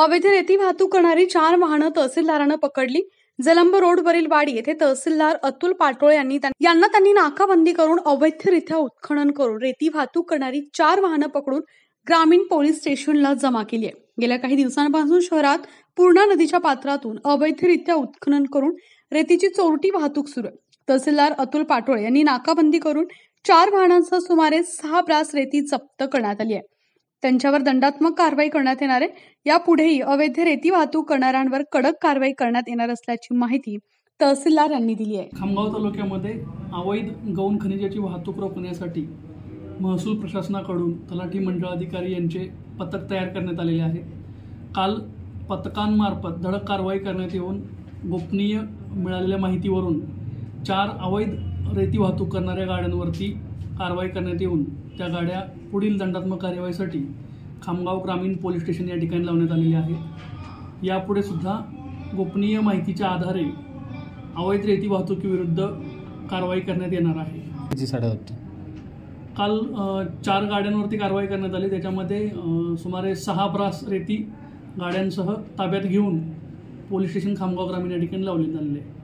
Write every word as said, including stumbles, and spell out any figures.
अवैध रेती वाहतूक करणारी चार वाहनं तहसीलदारानं पकडली। जलंब रोडवरील वाडी येथे तहसीलदार अतुल पाटोळे यांनी यांना त्यांनी नाकाबंदी करून अवैधरित्या उत्खनन करून रेती वाहतूक करणारी चार वाहनं पकडून ग्रामीण पोलीस स्टेशनला जमा केली आहे। गेल्या काही दिवसांपासून शहरात पूर्णा नदीच्या पात्रातून अवैधरित्या उत्खनन करून रेतीची चोरटी वाहतूक सुरू आहे। तहसीलदार अतुल पाटोळे यांनी नाकाबंदी करून चार वाहनांसह सुमारे सहा ब्रास रेती जप्त करण्यात आली आहे। त्यांच्यावर दंडात्मक कारवाई करण्यात येणार आहे। यापुढेही अवैध रेती वाहतूक करणाऱ्यांवर कडक कारवाई करण्यात येणार असल्याची माहिती तहसीलदार यांनी दिली आहे। खामगाव तालुक्यामध्ये अवैध गौण खनिजाची वाहतूक रोखण्यासाठी महसूल प्रशासनाकडून तलाठी मंडळ अधिकारी यांचे पथक तयार करण्यात आलेले आहे। काल पथकांमार्फत धडक कारवाई करण्यात येऊन गोपनीय मिळालेल्या माहितीवरून चार अवैध रेती वाहतूक करणाऱ्या गाड्यांवरती कारवाई करण्यात येऊन त्या गाड्या पुढील दंडात्मक कार्यवाहीसाठी खामगाव ग्रामीण पोलीस स्टेशन या ठिकाणी लावण्यात आलेले आहे। यापुढे सुद्धा गोपनीय माहितीच्या आधारे अवैध रेती वाहतुकीविरुद्ध कारवाई करण्यात येणार आहे। जी साडेआठ काल चार गाड्यांवरती कारवाई करण्यात आली। त्याच्यामध्ये सुमारे सहा ब्रास रेती गाड्यांसह ताब्यात घेऊन पोलीस स्टेशन खामगाव ग्रामीण या ठिकाणी लावण्यात आलेले आहे।